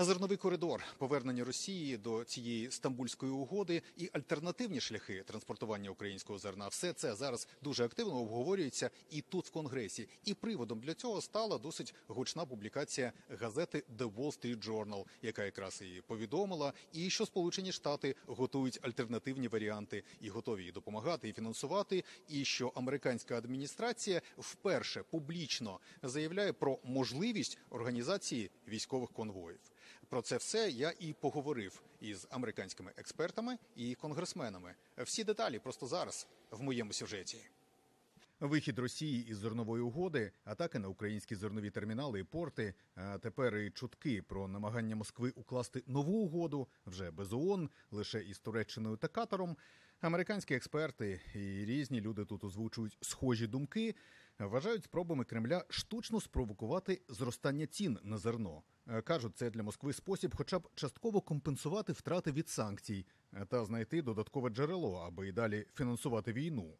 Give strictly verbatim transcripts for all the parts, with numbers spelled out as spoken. Зерновий коридор, повернення Росії до цієї Стамбульської угоди і альтернативні шляхи транспортування українського зерна. Все це зараз дуже активно обговорюється і тут в Конгресі. І приводом для цього стала досить гучна публікація газети The Wall Street Journal, яка якраз і повідомила, і що Сполучені Штати готують альтернативні варіанти і готові і допомагати, і фінансувати, і що американська адміністрація вперше публічно заявляє про можливість організації військових конвоїв. Про це все я і поговорив із американськими експертами і конгресменами. Всі деталі просто зараз в моєму сюжеті. Вихід Росії із зернової угоди, атаки на українські зернові термінали і порти, а тепер і чутки про намагання Москви укласти нову угоду, вже без ООН, лише із Туреччиною та Катаром. Американські експерти і різні люди тут озвучують схожі думки, вважають спробами Кремля штучно спровокувати зростання цін на зерно. Кажуть, це для Москви спосіб хоча б частково компенсувати втрати від санкцій та знайти додаткове джерело, аби і далі фінансувати війну.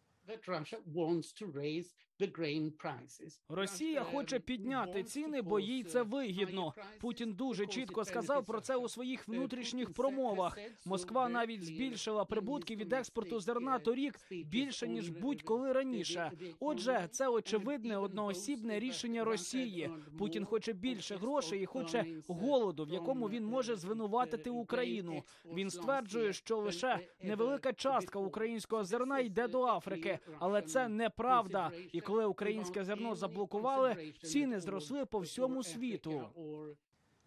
Росія хоче підняти ціни, бо їй це вигідно. Путін дуже чітко сказав про це у своїх внутрішніх промовах. Москва навіть збільшила прибутки від експорту зерна торік більше, ніж будь-коли раніше. Отже, це очевидне одноосібне рішення Росії. Путін хоче більше грошей і хоче голоду, в якому він може звинуватити Україну. Він стверджує, що лише невелика частка українського зерна йде до Африки. Але це неправда. І коли українське зерно заблокували, ціни зросли по всьому світу.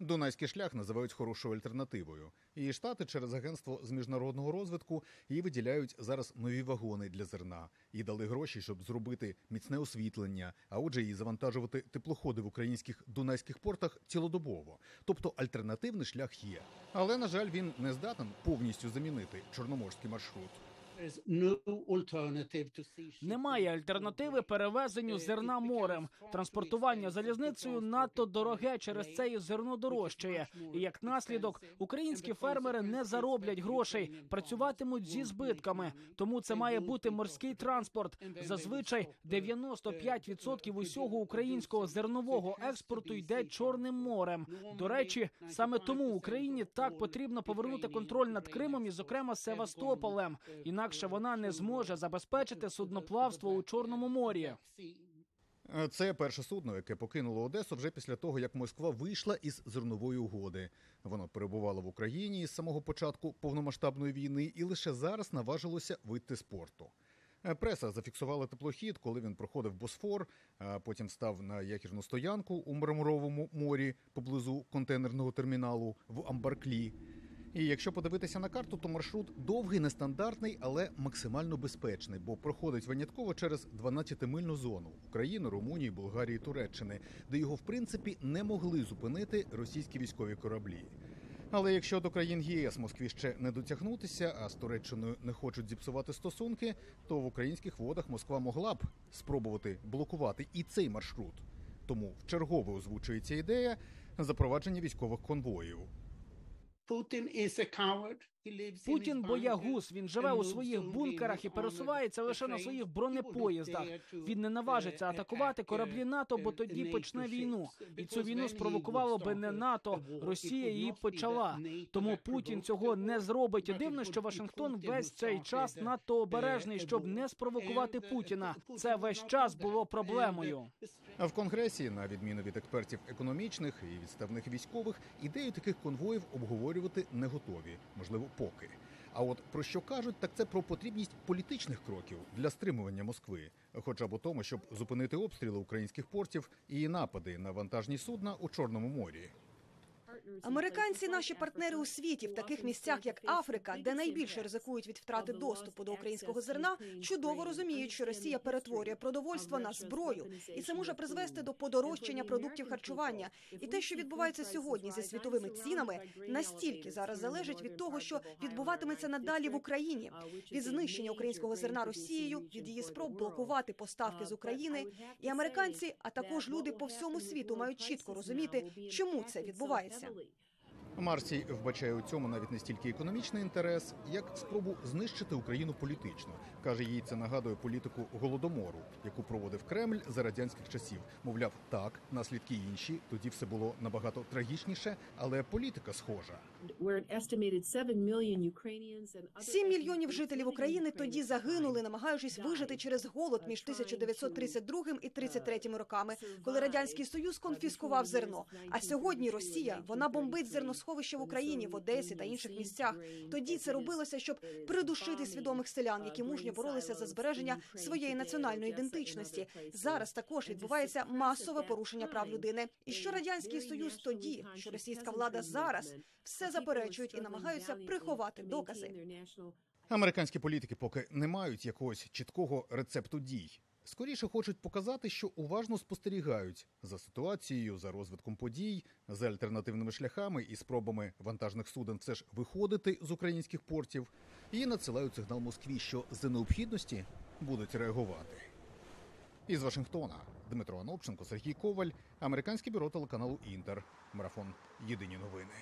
Дунайський шлях називають хорошою альтернативою. І Штати через агентство з міжнародного розвитку їй виділяють зараз нові вагони для зерна. І дали гроші, щоб зробити міцне освітлення, а отже і завантажувати теплоходи в українських дунайських портах цілодобово. Тобто альтернативний шлях є. Але, на жаль, він не здатен повністю замінити чорноморський маршрут. Немає альтернативи перевезенню зерна морем. Транспортування залізницею надто дороге, через це і зерно дорожчає. І як наслідок, українські фермери не зароблять грошей, працюватимуть зі збитками. Тому це має бути морський транспорт. Зазвичай дев'яносто п'ять відсотків усього українського зернового експорту йде Чорним морем. До речі, саме тому Україні так потрібно повернути контроль над Кримом і, зокрема, Севастополем. Інакше вона не зможе забезпечити судноплавство у Чорному морі. Це перше судно, яке покинуло Одесу вже після того, як Москва вийшла із зернової угоди. Воно перебувало в Україні із самого початку повномасштабної війни і лише зараз наважилося вийти з порту. Преса зафіксувала теплохід, коли він проходив Босфор, а потім став на якірну стоянку у Мраморовому морі поблизу контейнерного терміналу в Амбарклі. І якщо подивитися на карту, то маршрут довгий, нестандартний, але максимально безпечний, бо проходить винятково через дванадцятимильну зону України, Румунії, Болгарії, Туреччини, де його, в принципі, не могли зупинити російські військові кораблі. Але якщо до країн ЄС Москві ще не дотягнутися, а з Туреччиною не хочуть зіпсувати стосунки, то в українських водах Москва могла б спробувати блокувати і цей маршрут. Тому вчергове озвучується ідея запровадження військових конвоїв. Путін боягуз, він живе у своїх бункерах і пересувається лише на своїх бронепоїздах. Він не наважиться атакувати кораблі НАТО, бо тоді почне війну. І цю війну спровокувало би не НАТО, Росія її почала. Тому Путін цього не зробить. І дивно, що Вашингтон весь цей час надто обережний, щоб не спровокувати Путіна. Це весь час було проблемою. А в Конгресі, на відміну від експертів економічних і відставних військових, ідею таких конвоїв обговорювати не готові. Можливо, поки. А от про що кажуть, так це про потрібність політичних кроків для стримування Москви. Хоча б у тому, щоб зупинити обстріли українських портів і напади на вантажні судна у Чорному морі. Американці – наші партнери у світі. В таких місцях, як Африка, де найбільше ризикують від втрати доступу до українського зерна, чудово розуміють, що Росія перетворює продовольство на зброю. І це може призвести до подорожчання продуктів харчування. І те, що відбувається сьогодні зі світовими цінами, настільки зараз залежить від того, що відбуватиметься надалі в Україні. Від знищення українського зерна Росією, від її спроб блокувати поставки з України. І американці, а також люди по всьому світу мають чітко розуміти, чому це відбувається. Марсій вбачає у цьому навіть не стільки економічний інтерес, як спробу знищити Україну політично. Каже, їй це нагадує політику Голодомору, яку проводив Кремль за радянських часів. Мовляв, так, наслідки інші, тоді все було набагато трагічніше, але політика схожа. сім мільйонів жителів України тоді загинули, намагаючись вижити через голод між тисяча дев'ятсот тридцять другим і тридцять третім роками, коли Радянський Союз конфіскував зерно. А сьогодні Росія, вона бомбить зерносховища в Україні, в Одесі та інших місцях. Тоді це робилося, щоб придушити свідомих селян, які мужньо боролися за збереження своєї національної ідентичності. Зараз також відбувається масове порушення прав людини. І що Радянський Союз тоді, що російська влада зараз, все заперечують і намагаються приховати докази. Американські політики поки не мають якогось чіткого рецепту дій. Скоріше хочуть показати, що уважно спостерігають за ситуацією, за розвитком подій, за альтернативними шляхами і спробами вантажних суден все ж виходити з українських портів. І надсилають сигнал Москві, що за необхідності будуть реагувати. Із Вашингтона Дмитро Онопченко, Сергій Коваль, американське бюро телеканалу «Інтер». Марафон. Єдині новини.